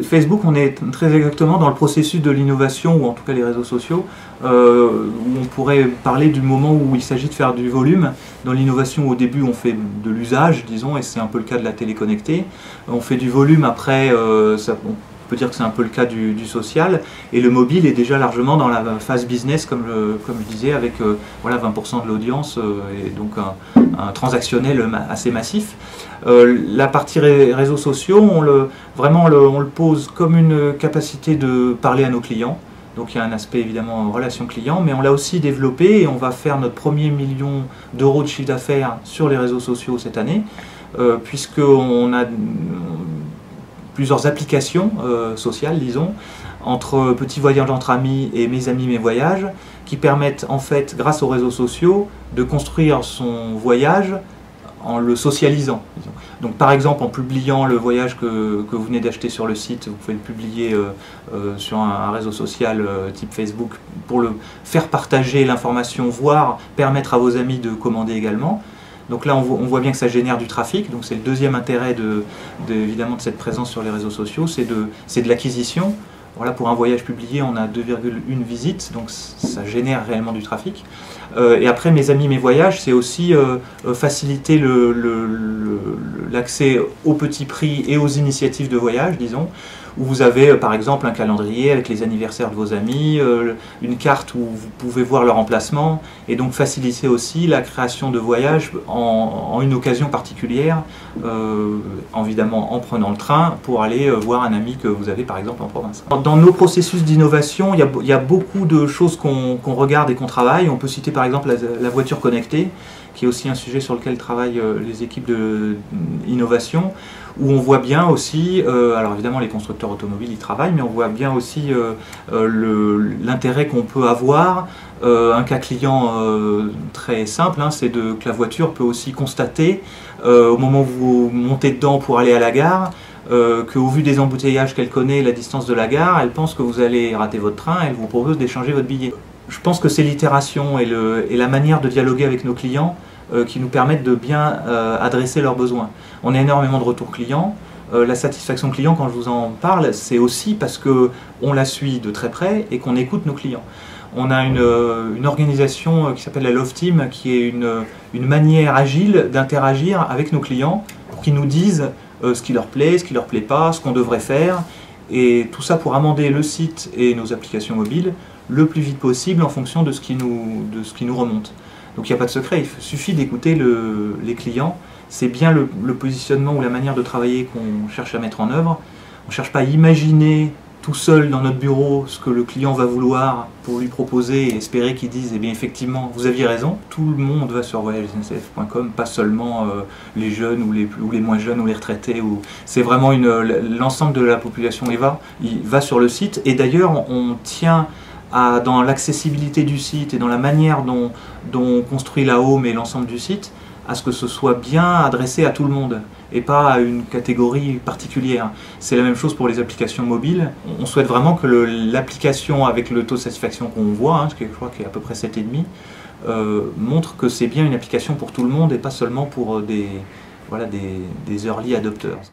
Facebook, on est très exactement dans le processus de l'innovation, ou en tout cas les réseaux sociaux, où on pourrait parler du moment où il s'agit de faire du volume. Dans l'innovation, au début, on fait de l'usage, disons, et c'est un peu le cas de la télé connectée. On fait du volume, après, on peut dire que c'est un peu le cas du social, et le mobile est déjà largement dans la phase business, comme je disais, avec voilà, 20% de l'audience, et donc un transactionnel assez massif. La partie réseaux sociaux, on le pose comme une capacité de parler à nos clients. Donc il y a un aspect évidemment relation client, mais on l'a aussi développé et on va faire notre premier million d'euros de chiffre d'affaires sur les réseaux sociaux cette année, puisqu'on a plusieurs applications sociales, disons, entre Petit Voyage entre Amis et Mes Amis, Mes Voyages, qui permettent en fait, grâce aux réseaux sociaux, de construire son voyage en le socialisant. Donc par exemple en publiant le voyage que vous venez d'acheter sur le site, vous pouvez le publier sur un réseau social type Facebook pour le faire partager l'information, voire permettre à vos amis de commander également. Donc là on voit bien que ça génère du trafic, donc c'est le deuxième intérêt évidemment de cette présence sur les réseaux sociaux, c'est de l'acquisition. Voilà, pour un voyage publié, on a 2,1 visites, donc ça génère réellement du trafic. Et après, Mes Amis, Mes Voyages, c'est aussi faciliter l'accès aux petits prix et aux initiatives de voyage, disons, où vous avez par exemple un calendrier avec les anniversaires de vos amis, une carte où vous pouvez voir leur emplacement, et donc faciliter aussi la création de voyages en une occasion particulière, évidemment en prenant le train pour aller voir un ami que vous avez par exemple en province. Dans nos processus d'innovation, il y a beaucoup de choses qu'on regarde et qu'on travaille. On peut citer par exemple la voiture connectée, qui est aussi un sujet sur lequel travaillent les équipes d'innovation, où on voit bien aussi, alors évidemment les constructeurs automobiles y travaillent, mais on voit bien aussi l'intérêt qu'on peut avoir. Un cas client très simple, hein, c'est que la voiture peut aussi constater, au moment où vous montez dedans pour aller à la gare, qu'au vu des embouteillages qu'elle connaît, la distance de la gare, elle pense que vous allez rater votre train, elle vous propose d'échanger votre billet. Je pense que c'est l'itération et la manière de dialoguer avec nos clients qui nous permettent de bien adresser leurs besoins. On a énormément de retours clients. La satisfaction client, quand je vous en parle, c'est aussi parce qu'on la suit de très près et qu'on écoute nos clients. On a une organisation qui s'appelle la Love Team, qui est une manière agile d'interagir avec nos clients pour qu'ils nous disent ce qui leur plaît pas, ce qu'on devrait faire. Et tout ça pour amender le site et nos applications mobiles le plus vite possible en fonction de ce qui nous remonte. Donc il n'y a pas de secret, il suffit d'écouter les clients. C'est bien le positionnement ou la manière de travailler qu'on cherche à mettre en œuvre. On ne cherche pas à imaginer tout seul dans notre bureau ce que le client va vouloir pour lui proposer et espérer qu'il dise « Eh bien effectivement, vous aviez raison ». Tout le monde va sur voyages-sncf.com, pas seulement les jeunes ou les moins jeunes ou les retraités. C'est vraiment l'ensemble de la population il va sur le site. Et d'ailleurs, on tient dans l'accessibilité du site et dans la manière dont on construit la home et l'ensemble du site, à ce que ce soit bien adressé à tout le monde et pas à une catégorie particulière. C'est la même chose pour les applications mobiles. On souhaite vraiment que l'application avec le taux de satisfaction qu'on voit, hein, je crois qu'il est à peu près 7,5, montre que c'est bien une application pour tout le monde et pas seulement pour des early adopters.